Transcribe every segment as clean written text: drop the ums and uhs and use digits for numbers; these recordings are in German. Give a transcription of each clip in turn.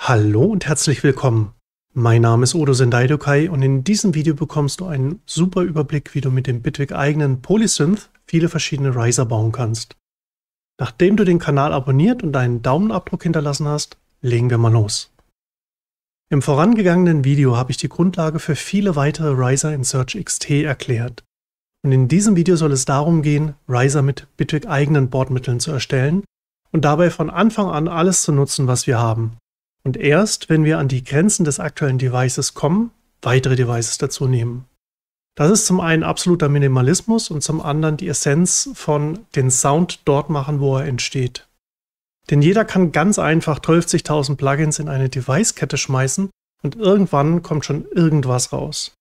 Hallo und herzlich willkommen. Mein Name ist Odo Sendaidokai und in diesem Video bekommst du einen super Überblick, wie du mit dem Bitwig eigenen PolySynth viele verschiedene Riser bauen kannst. Nachdem du den Kanal abonniert und einen Daumenabdruck hinterlassen hast, legen wir mal los. Im vorangegangenen Video habe ich die Grundlage für viele weitere Riser in Surge XT erklärt. Und in diesem Video soll es darum gehen, Riser mit Bitwig eigenen Bordmitteln zu erstellen und dabei von Anfang an alles zu nutzen, was wir haben. Und erst, wenn wir an die Grenzen des aktuellen Devices kommen, weitere Devices dazu nehmen. Das ist zum einen absoluter Minimalismus und zum anderen die Essenz von den Sound dort machen, wo er entsteht. Denn jeder kann ganz einfach 12.000 Plugins in eine Device-Kette schmeißen und irgendwann kommt schon irgendwas raus.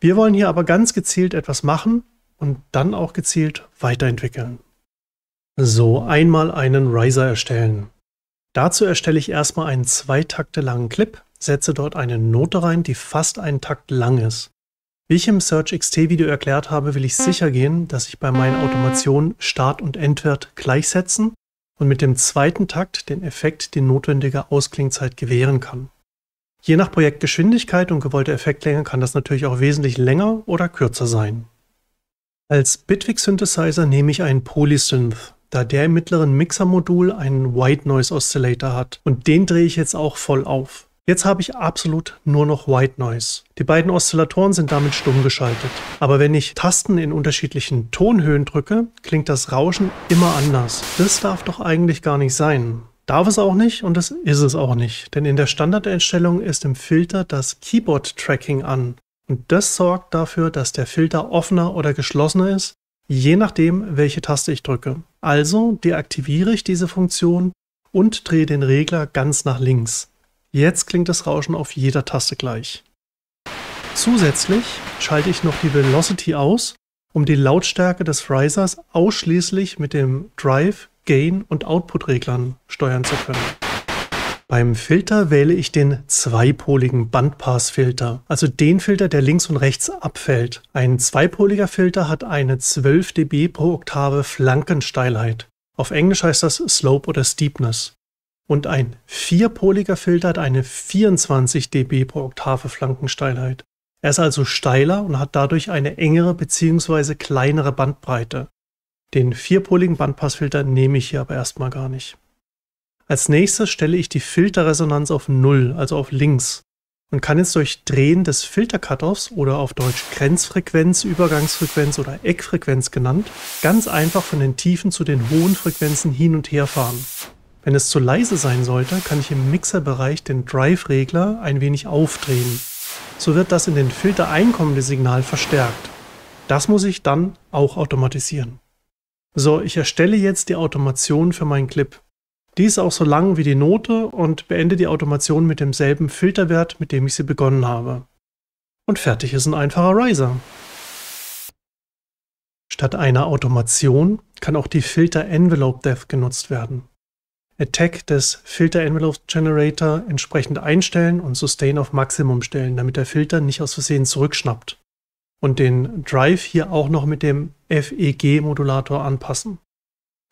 Wir wollen hier aber ganz gezielt etwas machen und dann auch gezielt weiterentwickeln. So, einmal einen Riser erstellen. Dazu erstelle ich erstmal einen 2 Takte langen Clip, setze dort eine Note rein, die fast einen Takt lang ist. Wie ich im Surge XT Video erklärt habe, will ich sicher gehen, dass ich bei meinen Automationen Start- und Endwert gleichsetzen und mit dem 2. Takt den Effekt die notwendige Ausklingzeit gewähren kann. Je nach Projektgeschwindigkeit und gewollter Effektlänge kann das natürlich auch wesentlich länger oder kürzer sein. Als Bitwig-Synthesizer nehme ich einen PolySynth, da der im mittleren Mixer-Modul einen White Noise Oscillator hat und den drehe ich jetzt auch voll auf. Jetzt habe ich absolut nur noch White Noise. Die beiden Oszillatoren sind damit stumm geschaltet. Aber wenn ich Tasten in unterschiedlichen Tonhöhen drücke, klingt das Rauschen immer anders. Das darf doch eigentlich gar nicht sein. Darf es auch nicht und das ist es auch nicht. Denn in der Standardeinstellung ist im Filter das Keyboard-Tracking an. Und das sorgt dafür, dass der Filter offener oder geschlossener ist, je nachdem, welche Taste ich drücke. Also deaktiviere ich diese Funktion und drehe den Regler ganz nach links. Jetzt klingt das Rauschen auf jeder Taste gleich. Zusätzlich schalte ich noch die Velocity aus, um die Lautstärke des Risers ausschließlich mit dem Drive, Gain und Output-Reglern steuern zu können. Beim Filter wähle ich den zweipoligen Bandpass-Filter, also den Filter, der links und rechts abfällt. Ein zweipoliger Filter hat eine 12 dB pro Oktave Flankensteilheit. Auf Englisch heißt das Slope oder Steepness. Und ein 4-poliger Filter hat eine 24 dB pro Oktave Flankensteilheit. Er ist also steiler und hat dadurch eine engere bzw. kleinere Bandbreite. Den 4-poligen Bandpassfilter nehme ich hier aber erstmal gar nicht. Als nächstes stelle ich die Filterresonanz auf 0, also auf links, und kann jetzt durch Drehen des Filter-Cutoffs oder auf Deutsch Grenzfrequenz, Übergangsfrequenz oder Eckfrequenz genannt, ganz einfach von den tiefen zu den hohen Frequenzen hin und her fahren. Wenn es zu leise sein sollte, kann ich im Mixerbereich den Drive-Regler ein wenig aufdrehen. So wird das in den Filter einkommende Signal verstärkt. Das muss ich dann auch automatisieren. So, ich erstelle jetzt die Automation für meinen Clip. Die ist auch so lang wie die Note und beende die Automation mit demselben Filterwert, mit dem ich sie begonnen habe. Und fertig ist ein einfacher Riser. Statt einer Automation kann auch die Filter-Envelope-Depth genutzt werden. Attack des Filter-Envelope-Generator entsprechend einstellen und Sustain auf Maximum stellen, damit der Filter nicht aus Versehen zurückschnappt. Und den Drive hier auch noch mit dem FEG-Modulator anpassen.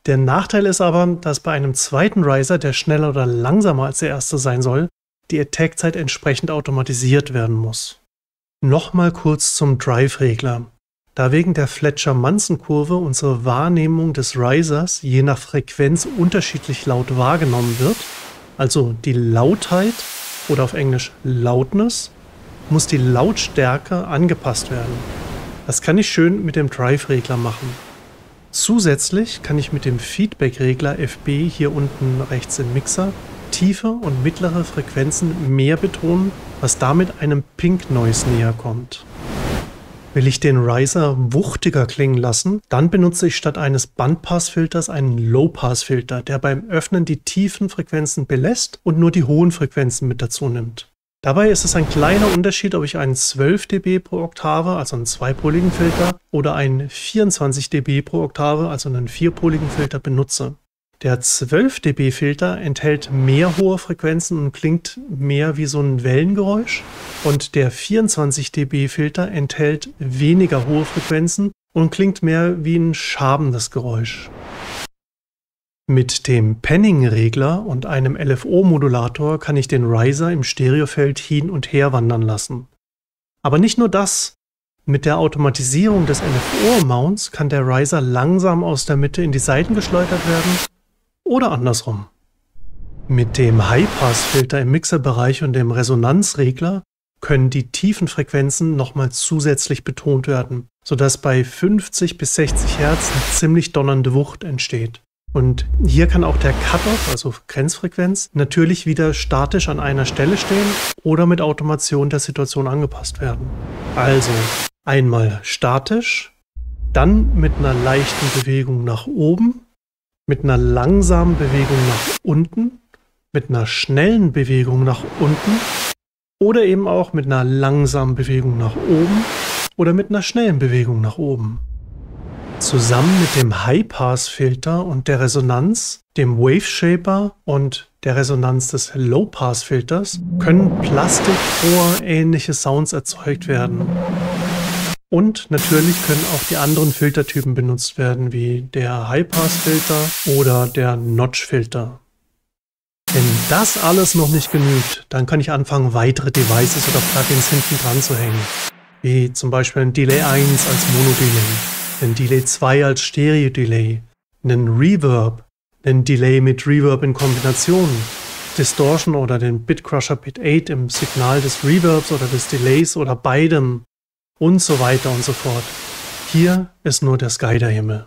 Der Nachteil ist aber, dass bei einem zweiten Riser, der schneller oder langsamer als der erste sein soll, die Attack-Zeit entsprechend automatisiert werden muss. Nochmal kurz zum Drive-Regler. Da wegen der Fletcher-Munson-Kurve unsere Wahrnehmung des Risers je nach Frequenz unterschiedlich laut wahrgenommen wird, also die Lautheit oder auf Englisch Loudness, muss die Lautstärke angepasst werden. Das kann ich schön mit dem Drive-Regler machen. Zusätzlich kann ich mit dem Feedback-Regler FB hier unten rechts im Mixer tiefe und mittlere Frequenzen mehr betonen, was damit einem Pink Noise näher kommt. Will ich den Riser wuchtiger klingen lassen, dann benutze ich statt eines Bandpassfilters einen Low-Pass-Filter, der beim Öffnen die tiefen Frequenzen belässt und nur die hohen Frequenzen mit dazu nimmt. Dabei ist es ein kleiner Unterschied, ob ich einen 12 dB pro Oktave, also einen zweipoligen Filter, oder einen 24 dB pro Oktave, also einen 4-poligen Filter benutze. Der 12 dB Filter enthält mehr hohe Frequenzen und klingt mehr wie so ein Wellengeräusch. Und der 24 dB Filter enthält weniger hohe Frequenzen und klingt mehr wie ein schabendes Geräusch. Mit dem Panning-Regler und einem LFO-Modulator kann ich den Riser im Stereofeld hin und her wandern lassen. Aber nicht nur das. Mit der Automatisierung des LFO-Mounts kann der Riser langsam aus der Mitte in die Seiten geschleudert werden oder andersrum. Mit dem Highpass-Filter im Mixerbereich und dem Resonanzregler können die tiefen Frequenzen nochmal zusätzlich betont werden, sodass bei 50 bis 60 Hertz eine ziemlich donnernde Wucht entsteht. Und hier kann auch der Cut-Off, also Grenzfrequenz, natürlich wieder statisch an einer Stelle stehen oder mit Automation der Situation angepasst werden. Also einmal statisch, dann mit einer leichten Bewegung nach oben, mit einer langsamen Bewegung nach unten, mit einer schnellen Bewegung nach unten oder eben auch mit einer langsamen Bewegung nach oben oder mit einer schnellen Bewegung nach oben. Zusammen mit dem High-Pass-Filter und der Resonanz, dem Waveshaper und der Resonanz des Low-Pass-Filters können Plastikrohr-ähnliche Sounds erzeugt werden. Und natürlich können auch die anderen Filtertypen benutzt werden, wie der High-Pass-Filter oder der Notch-Filter. Wenn das alles noch nicht genügt, dann kann ich anfangen, weitere Devices oder Plugins hinten dran zu hängen, wie zum Beispiel ein Delay 1 als Mono-Delay, einen Delay 2 als Stereo-Delay, einen Reverb, einen Delay mit Reverb in Kombination, Distortion oder den Bitcrusher Bit 8 im Signal des Reverbs oder des Delays oder beidem und so weiter und so fort. Hier ist nur der Sky der Himmel.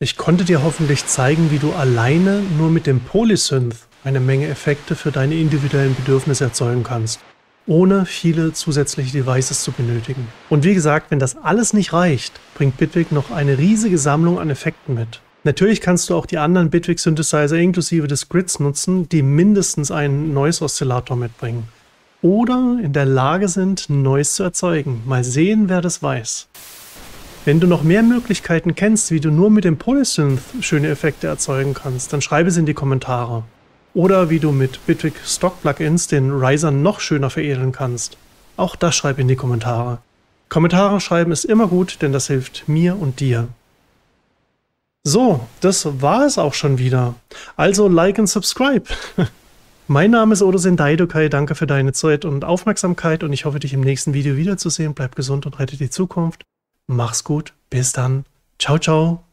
Ich konnte dir hoffentlich zeigen, wie du alleine nur mit dem PolySynth eine Menge Effekte für deine individuellen Bedürfnisse erzeugen kannst, ohne viele zusätzliche Devices zu benötigen. Und wie gesagt, wenn das alles nicht reicht, bringt Bitwig noch eine riesige Sammlung an Effekten mit. Natürlich kannst du auch die anderen Bitwig-Synthesizer inklusive des Grids nutzen, die mindestens einen Noise-Oszillator mitbringen oder in der Lage sind, Noise zu erzeugen. Mal sehen, wer das weiß. Wenn du noch mehr Möglichkeiten kennst, wie du nur mit dem PolySynth schöne Effekte erzeugen kannst, dann schreibe es in die Kommentare. Oder wie du mit Bitwig Stock Plugins den Riser noch schöner veredeln kannst. Auch das schreib in die Kommentare. Kommentare schreiben ist immer gut, denn das hilft mir und dir. So, das war es auch schon wieder. Also like und subscribe. Mein Name ist Odo Sendaidokai, danke für deine Zeit und Aufmerksamkeit und ich hoffe, dich im nächsten Video wiederzusehen. Bleib gesund und rette die Zukunft. Mach's gut, bis dann. Ciao, ciao.